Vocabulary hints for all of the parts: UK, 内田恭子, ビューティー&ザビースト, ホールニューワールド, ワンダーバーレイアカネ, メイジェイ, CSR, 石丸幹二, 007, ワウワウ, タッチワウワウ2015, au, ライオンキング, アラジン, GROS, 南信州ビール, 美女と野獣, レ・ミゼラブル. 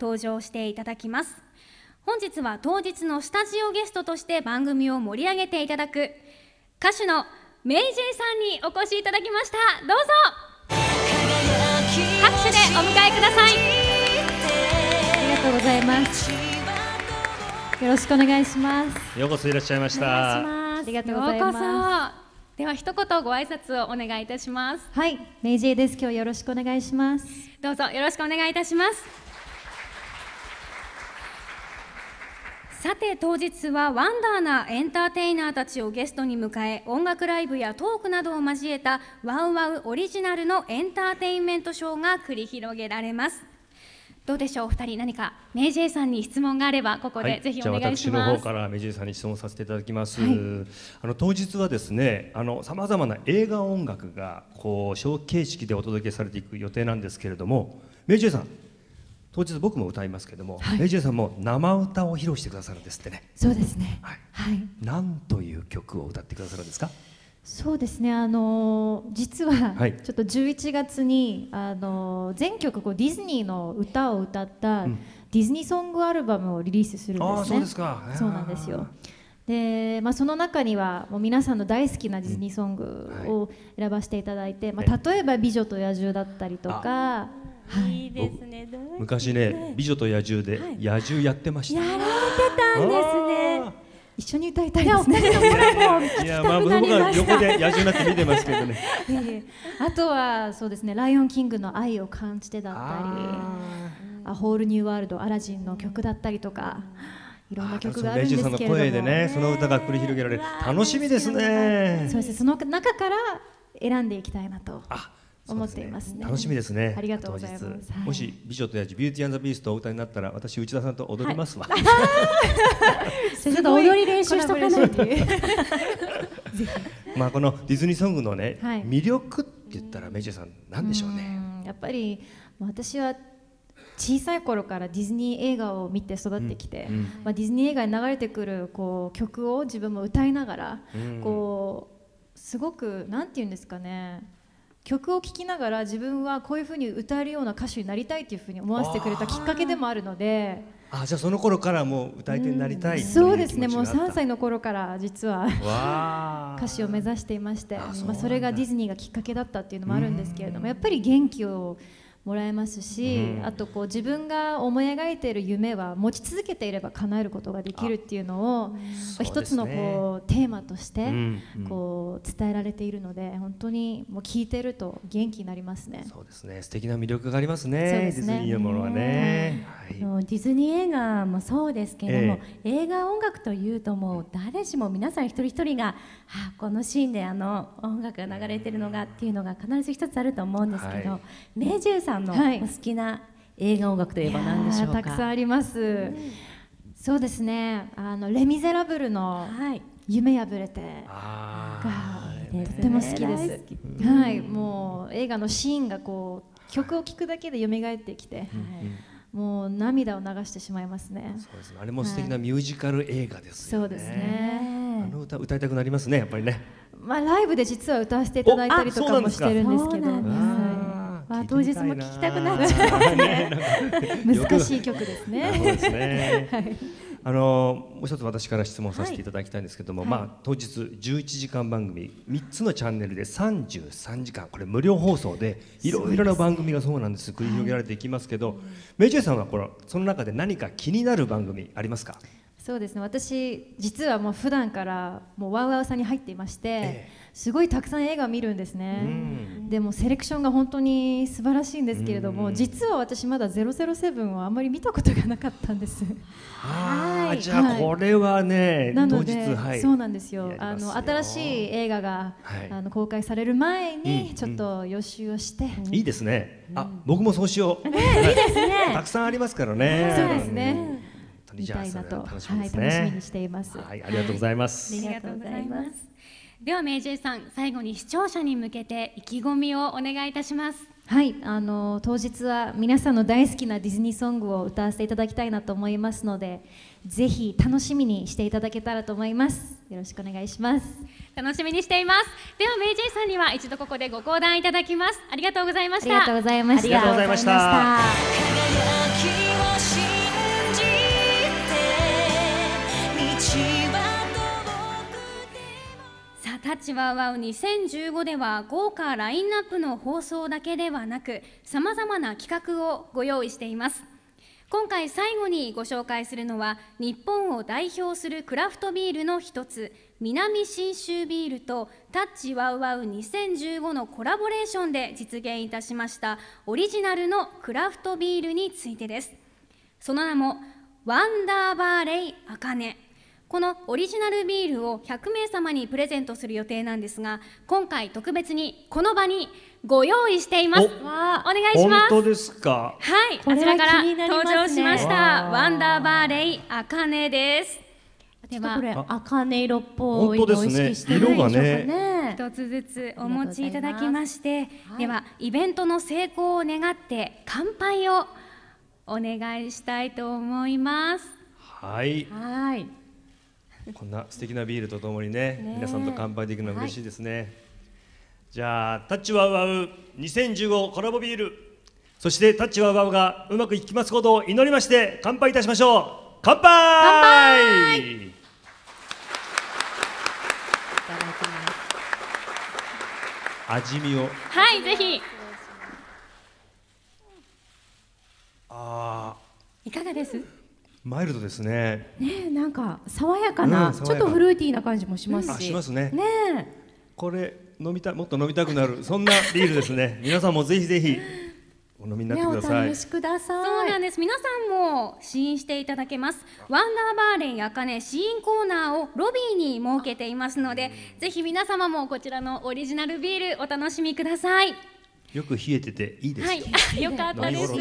登場していただきます。本日は当日のスタジオゲストとして番組を盛り上げていただく歌手のメイジェイさんにお越しいただきました。どうぞ拍手でお迎えください。ありがとうございます。よろしくお願いします。ようこそいらっしゃいました。ありがとうございます。では一言ご挨拶をお願いいたします。はい、メイジェイです。今日よろしくお願いします。どうぞよろしくお願いいたします。さて当日はワンダーなエンターテイナーたちをゲストに迎え、音楽ライブやトークなどを交えたワウワウオリジナルのエンターテインメントショーが繰り広げられます。どうでしょうお二人、何かメイジェイさんに質問があればここでぜひお願いします。私の方からメイジェイさんに質問させていただきます、はい、当日はですね、さまざまな映画音楽がこうショー形式でお届けされていく予定なんですけれども、メイジェイさん当日僕も歌いますけれども、はい、メイジェイさんも生歌を披露してくださるんですってね。そうですね、はいはい、なんという曲を歌ってくださるんですか。そうですね、実はちょっと11月に、全曲ディズニーの歌を歌ったディズニーソングアルバムをリリースするんですね。ああ、そうですか。そうなんですよ。で、その中にはもう皆さんの大好きなディズニーソングを選ばせていただいて、例えば「美女と野獣」だったりとか。いいですね。昔ね「美女と野獣」で野獣やってました。やられてたんですね。一緒に歌いたいですね。いや、まあ僕は横で野獣になって見てますけどね。あとはそうですね、ライオンキングの愛を感じてだったり、あ、ホールニューワールド、アラジンの曲だったりとか、いろんな曲があるんですけれども、メイジェイさんの声でね、その歌が繰り広げられる、楽しみですね。そうですね、その中から選んでいきたいなと思っていますね。楽しみですね。ありがとうございます。もし美女と野獣、ビューティー&ザビーストをお歌いになったら、私内田さんと踊りますわ。ちょっと踊り練習しとかないっていう。まあこのディズニーソングのね、魅力って言ったらメイジェイさんなんでしょうね。やっぱり私は小さい頃からディズニー映画を見て育ってきて、ディズニー映画に流れてくるこう曲を自分も歌いながら、こうすごくなんて言うんですかね。曲を聴きながら自分はこういうふうに歌えるような歌手になりたいというふうに思わせてくれたきっかけでもあるので。あ、じゃあその頃からもう歌い手になりたい。そうですね、もう3歳の頃から実は歌手を目指していまして、それがディズニーがきっかけだったっていうのもあるんですけれども、やっぱり元気をもらえますし、あとこう自分が思い描いている夢は持ち続けていれば叶えることができるっていうのを一つのこうテーマとしてこう伝えられているので、本当にもう聴いてると元気になりますね。そうですね、素敵な魅力がありますね、ディズニーのものはね。ディズニー映画もそうですけれども、映画音楽というともう誰しも皆さん一人一人がこのシーンであの音楽が流れてるのがっていうのが必ず一つあると思うんですけど、メイジェイさんのお好きな映画音楽といえば何でしょうか。たくさんあります、そうですね、レ・ミゼラブルの夢破れてがとても好きです、はい、もう映画のシーンがこう曲を聴くだけで蘇ってきて、もう涙を流してしまいますね。そうですね、あれも素敵なミュージカル映画ですよね。そうですね、あの歌歌いたくなりますね、やっぱりね。まあライブで実は歌わせていただいたりとかもしてるんですけど、当日も聴きたくなっちゃうね。難しい曲ですね。もう一つ私から質問させていただきたいんですけども、当日11時間番組、3つのチャンネルで33時間、これ無料放送でいろいろな番組がそうなんです繰り広げられていきますけど、メイジェイさんはこれその中で何か気になる番組ありますか。そうですね、私実はもう普段からもうワウワウさんに入っていまして、すごいたくさん映画を見るんですね。でもセレクションが本当に素晴らしいんですけれども、実は私まだ007をあんまり見たことがなかったんです。じゃあこれはね、なので、そうなんですよ、新しい映画が公開される前にちょっと予習をして。いいですね、僕もそうしよう。いいですね、たくさんありますからね。そうですね、みたいなと楽しみにしています。ありがとうございます。ではメイジェイさん、最後に視聴者に向けて意気込みをお願いいたします。はい、当日は皆さんの大好きなディズニーソングを歌わせていただきたいなと思いますので、ぜひ楽しみにしていただけたらと思います。よろしくお願いします。楽しみにしています。ではメイジェイさんには一度ここでご講談いただきます。ありがとうございました。ありがとうございました。タッチワウワウ2015では豪華ラインナップの放送だけではなく、さまざまな企画をご用意しています。今回最後にご紹介するのは、日本を代表するクラフトビールの一つ、南信州ビールとタッチワウワウ2015のコラボレーションで実現いたしましたオリジナルのクラフトビールについてです。その名もワンダーバーレイアカネ。このオリジナルビールを100名様にプレゼントする予定なんですが、今回特別にこの場にご用意しています。お願いします。本当ですか。はい、あちらから登場しましたワンダーバーレイアカネです。ではこれアカネ色っぽい色を意識してるんでしょうかね。一つずつお持ちいただきまして、ではイベントの成功を願って乾杯をお願いしたいと思います。はい、こんな素敵なビールとともにね、皆さんと乾杯できるのは嬉しいですね。じゃあタッチワウワウ2015コラボビール、そしてタッチワウワウがうまくいきますことを祈りまして乾杯いたしましょう。乾杯。乾杯。いただきます。味見を、はい、ぜひ。いかがです？マイルドですね。なんか爽やかな、ちょっとフルーティーな感じもしますし。しますね。これ飲みたい、もっと飲みたくなる、そんなビールですね。皆さんもぜひぜひお飲みになってください。お試しください。そうなんです。皆さんも試飲していただけます。ワンダーバーレイアカネ試飲コーナーをロビーに設けていますので、ぜひ皆様もこちらのオリジナルビールお楽しみください。よく冷えてていいです。はい、よかったです。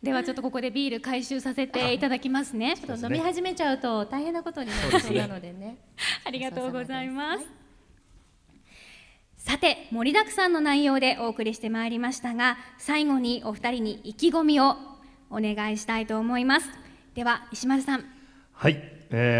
ではちょっとここでビール回収させていただきますね。ちょっと飲み始めちゃうと大変なことになりそうなのでね。ありがとうございます。さて、盛りだくさんの内容でお送りしてまいりましたが、最後にお二人に意気込みをお願いしたいと思います。では石丸さん。はい。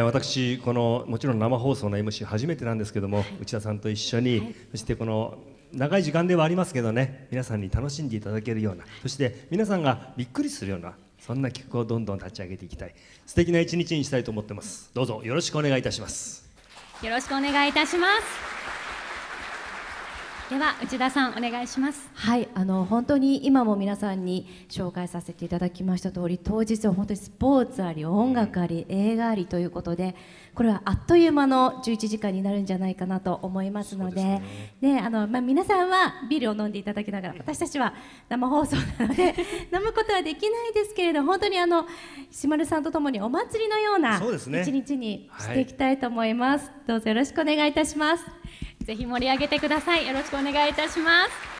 私このもちろん生放送の MC 初めてなんですけども、内田さんと一緒に、そしてこの長い時間ではありますけどね、皆さんに楽しんでいただけるような、そして皆さんがびっくりするような、そんな企画をどんどん立ち上げていきたい、素敵な一日にしたいと思ってます。どうぞよろしくお願いいたします。よろしくお願いいたします。では内田さんお願いします。はい、本当に今も皆さんに紹介させていただきました通り、当日は本当にスポーツあり、音楽あり、映画ありということで、これはあっという間の11時間になるんじゃないかなと思いますの で、皆さんはビールを飲んでいただきながら、私たちは生放送なので飲むことはできないですけれど、本当に石丸さんとともにお祭りのような一日にしていきたいと思います。どうぞよろしくお願いいたします。ぜひ盛り上げてください。よろしくお願いいたします。